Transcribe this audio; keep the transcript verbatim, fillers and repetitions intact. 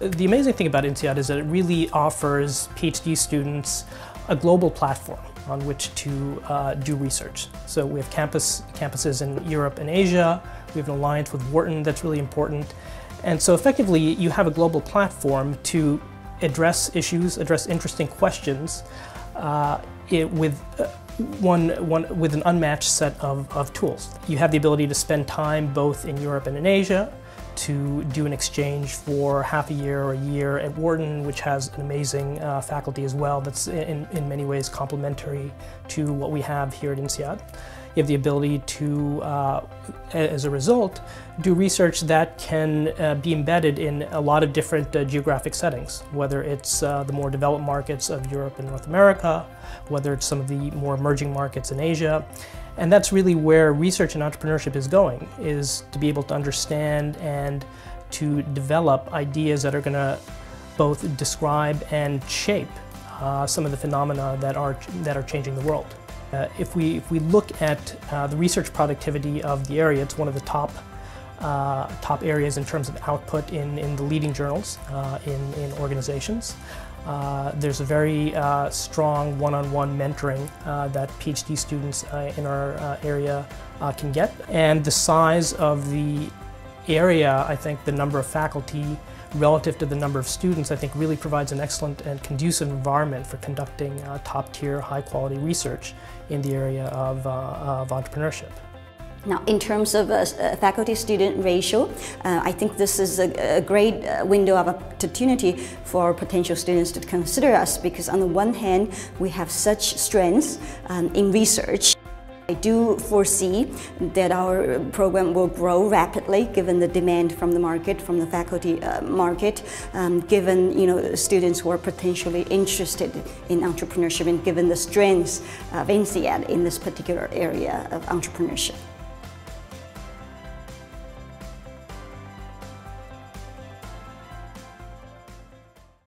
The amazing thing about INSEAD is that it really offers PhD students a global platform on which to uh, do research. So we have campus, campuses in Europe and Asia, we have an alliance with Wharton that's really important, and so effectively you have a global platform to address issues, address interesting questions uh, it, with uh, One, one with an unmatched set of, of tools. You have the ability to spend time both in Europe and in Asia, to do an exchange for half a year or a year at Wharton, which has an amazing uh, faculty as well that's in, in many ways complementary to what we have here at INSEAD. You have the ability to, uh, as a result, do research that can uh, be embedded in a lot of different uh, geographic settings, whether it's uh, the more developed markets of Europe and North America, whether it's some of the more emerging markets in Asia. And that's really where research and entrepreneurship is going, is to be able to understand and to develop ideas that are going to both describe and shape uh, some of the phenomena that are, that are changing the world. Uh, if we, if we look at uh, the research productivity of the area, it's one of the top, uh, top areas in terms of output in, in the leading journals uh, in, in organizations. Uh, there's a very uh, strong one-on-one mentoring uh, that PhD students uh, in our uh, area uh, can get. And the size of the area, I think the number of faculty relative to the number of students, I think really provides an excellent and conducive environment for conducting uh, top-tier, high-quality research in the area of, uh, of entrepreneurship. Now, in terms of uh, faculty-student ratio, uh, I think this is a, a great uh, window of opportunity for potential students to consider us, because on the one hand, we have such strengths um, in research. I do foresee that our program will grow rapidly, given the demand from the market, from the faculty uh, market, um, given you know students who are potentially interested in entrepreneurship, and given the strengths of INSEAD in this particular area of entrepreneurship.